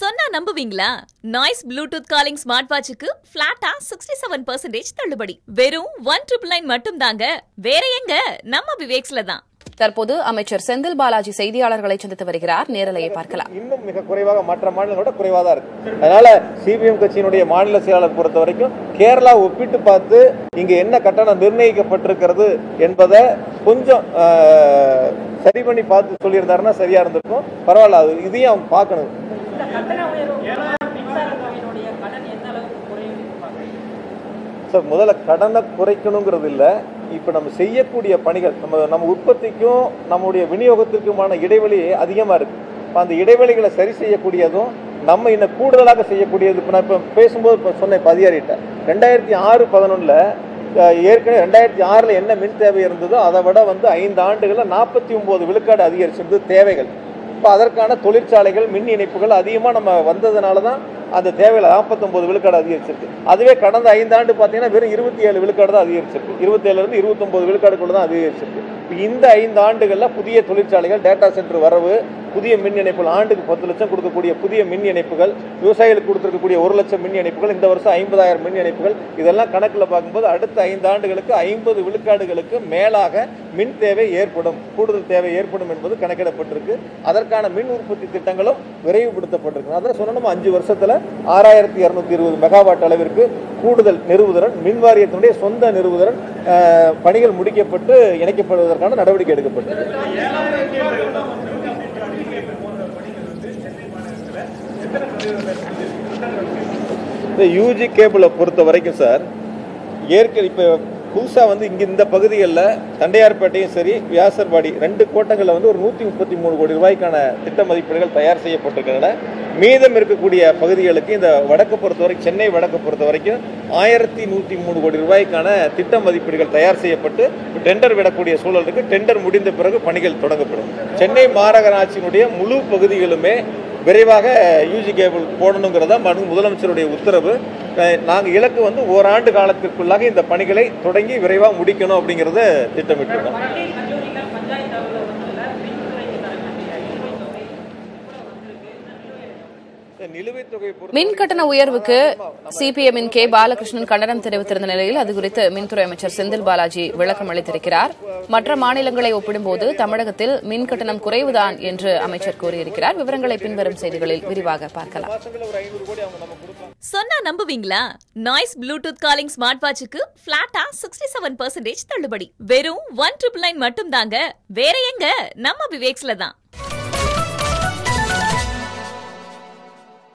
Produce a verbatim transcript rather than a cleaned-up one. சொன்னா நம்புவீங்களா? Noise Bluetooth calling smartwatchக்கு flat-ஆ sixty-seven percent தள்ளுபடி. வெறும் one nine nine nine மட்டும் தாங்க. வேற எங்க? நம்ம விவேக்ஸ்ல தான். தற்போது அமைச்சர் செந்தில் பாலாஜி செய்தியாளர்களை சந்தித்து வருகிறார். நேரலையை பார்க்கலாம். இன்னும் மிக குறைவாக மற்ற மாநிலங்களோட குறைவாக தான் இருக்கு. அதனால சிபிஎம் கட்சியினுடைய மாநில செயலாளர் பொறுத்த வரைக்கும் கேரளா ஒப்பிட்டு பார்த்து இங்க என்ன கட்டணம் நிர்ணயிக்கப்பட்டிருக்கிறது என்பதை கொஞ்சம் சரி பண்ணி பார்த்து சொல்லியிருந்தாருன்னா சரியா இருந்திருக்கும். பரவாயில்ல, அது இதையும் அவங்க பார்க்கணும். சார், முதல்ல கடனை குறைக்கணுங்கிறது இல்லை. இப்போ நம்ம செய்யக்கூடிய பணிகள், நம்ம நம்ம உற்பத்திக்கும் நம்முடைய விநியோகத்திற்குமான இடைவெளி அதிகமாக இருக்குது. இப்போ அந்த இடைவெளிகளை சரி செய்யக்கூடியதும் நம்ம இன்னும் கூடுதலாக செய்யக்கூடியது. இப்போ நான் இப்போ பேசும்போது இப்போ சொன்னேன், இப்போ அதிகாரிகிட்ட ரெண்டாயிரத்தி ஆறு பதினொன்றில் ஏற்கனவே ரெண்டாயிரத்தி ஆறில் என்ன மின் தேவை இருந்ததோ அதை விட வந்து ஐந்து ஆண்டுகளில் நாற்பத்தி ஒம்பது விழுக்காடு அதிகரிச்சிருந்தது தேவைகள். இப்போ அதற்கான தொழிற்சாலைகள், மின் இணைப்புகள் அதிகமாக நம்ம வந்ததுனால தான் அந்த தேவையில் நாற்பத்தொம்பது விழுக்காடு அதிகரிச்சிருக்கு. அதுவே கடந்த ஐந்தாண்டு பார்த்தீங்கன்னா வெறும் இருபத்தி ஏழு விழுக்காடு தான் அதிகரிச்சிருக்கு. இருபத்தேழுலேருந்து இருபத்தொம்பது விழுக்காடுக்குள்ள தான் அதிகரிச்சிருக்கு. இப்போ இந்த ஐந்து ஆண்டுகளில் புதிய தொழிற்சாலைகள், டேட்டா சென்டர் வரவு, புதிய மின் இணைப்புகள், ஆண்டுக்கு பத்து லட்சம் கொடுக்கக்கூடிய புதிய மின் இணைப்புகள், விவசாயிகளுக்கு கொடுத்துருக்கக்கூடிய ஒரு லட்சம் மின் இணைப்புகள், இந்த வருஷம் ஐம்பதாயிரம் மின் இணைப்புகள், இதெல்லாம் கணக்கில் பார்க்கும்போது அடுத்த ஐந்து ஆண்டுகளுக்கு ஐம்பது விழுக்காடுகளுக்கு மேலாக மின் தேவை ஏற்படும், கூடுதல் தேவை ஏற்படும் என்பது கணக்கிடப்பட்டிருக்கு. அதற்கான மின் உற்பத்தி திட்டங்களும் விரைவுபடுத்தப்பட்டிருக்கு. அதான் சொன்னோம், அஞ்சு வருஷத்தில் ஆறாயிரத்தி இரநூத்தி இருபது மெகாவாட் அளவிற்கு கூடுதல் நிறுவுதிறன், மின் வாரியத்தினுடைய சொந்த நிறுவுதிறன் பணிகள் முடிக்கப்பட்டு இணைக்கப்படுவதற்கான நடவடிக்கை எடுக்கப்பட்டது. இந்த யூஜி கேபிளை பொறுத்த வரைக்கும் சார், ஏற்கனவே இப்போ புதுசாக வந்து இங்கே இந்த பகுதிகளில் தண்டையார்பேட்டையும் சரி வியாசர்பாடி ரெண்டு கோட்டங்களில் வந்து ஒரு நூற்றி முப்பத்தி மூணு கோடி ரூபாய்க்கான திட்ட மதிப்பீடுகள் தயார் செய்யப்பட்டிருக்கின்றன. மீதம் இருக்கக்கூடிய பகுதிகளுக்கு இந்த வடக்கு பொறுத்த வரைக்கும், சென்னை வடக்கு பொறுத்த வரைக்கும் ஆயிரத்தி நூற்றி மூணு கோடி ரூபாய்க்கான திட்ட மதிப்பீடுகள் தயார் செய்யப்பட்டு டெண்டர் விடக்கூடிய சூழல் இருக்குது. டெண்டர் முடிந்த பிறகு பணிகள் தொடங்கப்படும். சென்னை மாநகராட்சியினுடைய முழு பகுதிகளுமே விரைவாக யூஜி கேபிள் போடணுங்கிறதா முதலமைச்சருடைய உத்தரவு. நாங்கள் இலக்கு வந்து ஓராண்டு காலத்திற்குள்ளாக இந்த பணிகளை தொடங்கி விரைவாக முடிக்கணும் அப்படிங்கிறத திட்டமிட்டுள்ளோம். மின் கட்டண உயர்வுக்கு சிபிஎம்மின் கே பாலகிருஷ்ணன் கண்டனம் தெரிவித்திருந்த நிலையில் அது குறித்து மின்துறை அமைச்சர் செந்தில் பாலாஜி விளக்கம் அளித்திருக்கிறார். மற்ற மாநிலங்களை ஒப்பிடும்போது தமிழகத்தில் மின் கட்டணம் குறைவுதான் என்று அமைச்சர் கூறியிருக்கிறார். விவரங்களை பின்வரும் செய்திகளில் விரிவாக பார்க்கலாம். சொன்னா நம்புவீங்களா? நாய்ஸ் ப்ளூடூத் காலிங் ஸ்மார்ட் வாட்சுக்கு ஃபிளாட்டா sixty-seven percent தள்ளுபடி. வெறும் one nine nine nine மட்டும் தாங்க. வேற எங்க? நம்ம விவேக்ஸ்ல தான்.